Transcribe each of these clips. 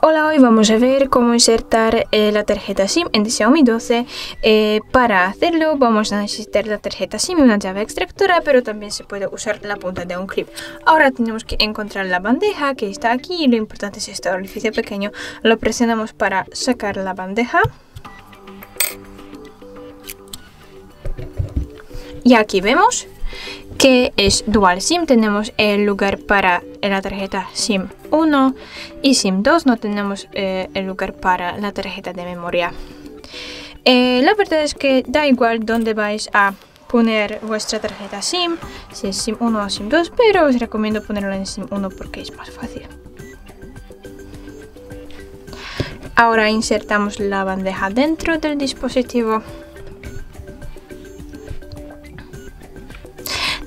Hola, hoy vamos a ver cómo insertar la tarjeta SIM en Xiaomi 12. Para hacerlo vamos a necesitar la tarjeta SIM y una llave extractora, pero también se puede usar la punta de un clip. Ahora tenemos que encontrar la bandeja que está aquí y lo importante es este orificio pequeño. Lo presionamos para sacar la bandeja. Y aquí vemos que es dual SIM, tenemos el lugar para la tarjeta SIM 1 y SIM 2, no tenemos el lugar para la tarjeta de memoria. La verdad es que da igual dónde vais a poner vuestra tarjeta SIM, si es SIM 1 o SIM 2, pero os recomiendo ponerlo en SIM 1 porque es más fácil. Ahora insertamos la bandeja dentro del dispositivo.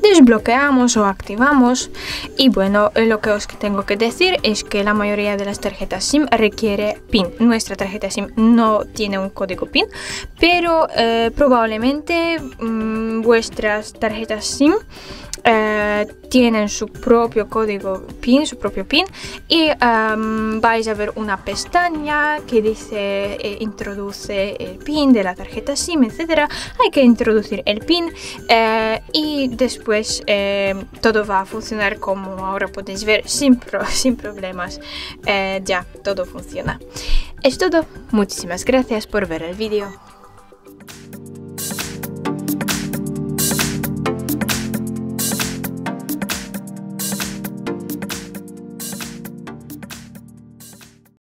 Desbloqueamos o activamos y bueno, lo que os tengo que decir es que la mayoría de las tarjetas SIM requiere PIN. Nuestra tarjeta SIM no tiene un código PIN, pero probablemente vuestras tarjetas SIM tienen su propio código PIN, y vais a ver una pestaña que dice introduce el PIN de la tarjeta SIM, etcétera. Hay que introducir el PIN y después todo va a funcionar como ahora podéis ver sin problemas. Ya todo funciona. Es todo. Muchísimas gracias por ver el vídeo.